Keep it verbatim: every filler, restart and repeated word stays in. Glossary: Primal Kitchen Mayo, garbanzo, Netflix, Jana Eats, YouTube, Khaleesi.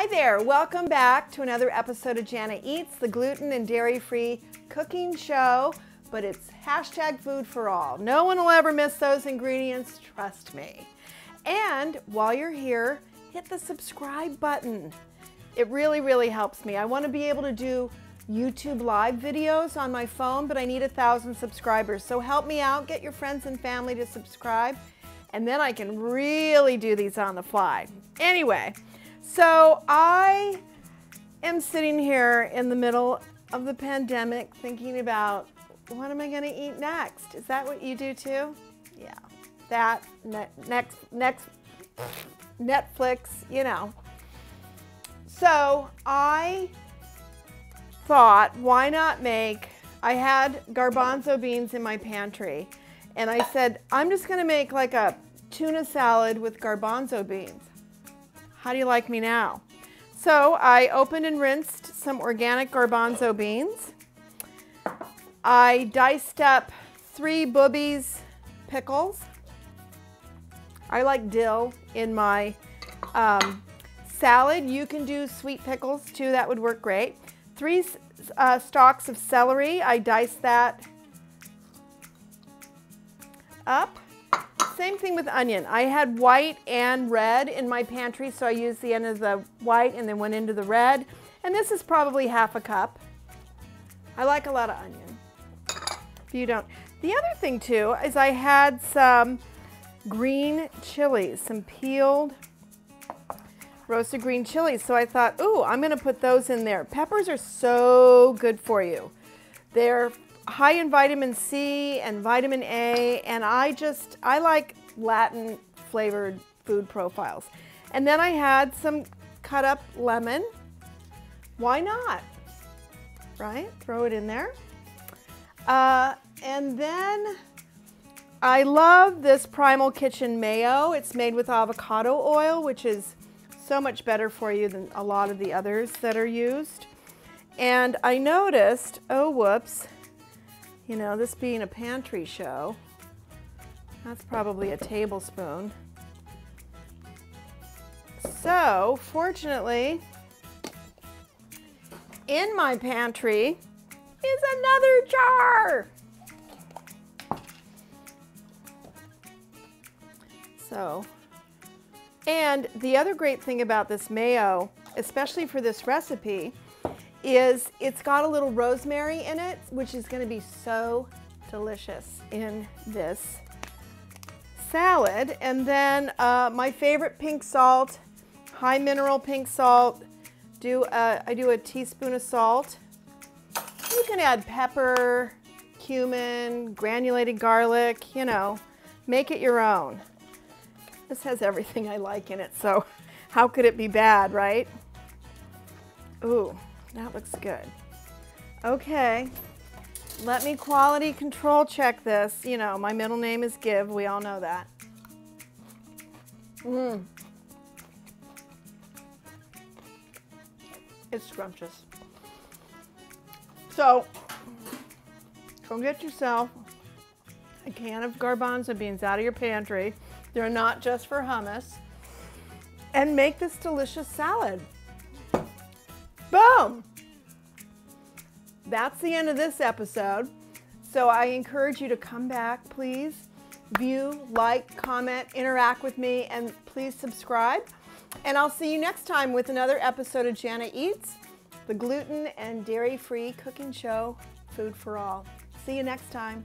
Hi there, welcome back to another episode of Jana Eats, the gluten and dairy-free cooking show, but it's hashtag food for all. No one will ever miss those ingredients, trust me. And while you're here, hit the subscribe button. It really, really helps me. I want to be able to do YouTube live videos on my phone, but I need a thousand subscribers. So help me out, get your friends and family to subscribe, and then I can really do these on the fly. Anyway. So I am sitting here in the middle of the pandemic thinking about what am I going to eat next? Is that what you do too? Yeah, that, ne next, next, Netflix, you know. So I thought, why not make, I had garbanzo beans in my pantry and I said, I'm just going to make like a tuna salad with garbanzo beans. How do you like me now? So I opened and rinsed some organic garbanzo beans. I diced up three Booby's pickles. I like dill in my um, salad. You can do sweet pickles too, that would work great. Three uh, stalks of celery, I diced that up. Same thing with onion. I had white and red in my pantry, so I used the end of the white and then went into the red. And this is probably half a cup. I like a lot of onion. If you don't. The other thing too is I had some green chilies, some peeled roasted green chilies. So I thought, ooh, I'm gonna put those in there. Peppers are so good for you. They're high in vitamin C and vitamin A, and I just, I like Latin flavored food profiles. And then I had some cut up lemon. Why not? Right? Throw it in there. Uh, and then I love this Primal Kitchen Mayo. It's made with avocado oil, which is so much better for you than a lot of the others that are used. And I noticed, oh, whoops. You know, this being a pantry show, that's probably a tablespoon. So, fortunately, in my pantry is another jar. So, and the other great thing about this mayo, especially for this recipe, is it's got a little rosemary in it, which is going to be so delicious in this salad. And then uh, my favorite pink salt, high mineral pink salt. Do a, I do a teaspoon of salt. You can add pepper, cumin, granulated garlic, you know, make it your own. This has everything I like in it, so how could it be bad, right? Ooh. That looks good. Okay, let me quality control check this. You know, my middle name is Give, we all know that. Mmm. It's scrumptious. So, go get yourself a can of garbanzo beans out of your pantry. They're not just for hummus. And make this delicious salad. Boom! That's the end of this episode. So I encourage you to come back, please. View, like, comment, interact with me, and please subscribe. And I'll see you next time with another episode of Jana Eats, the gluten and dairy-free cooking show, Food for All. See you next time.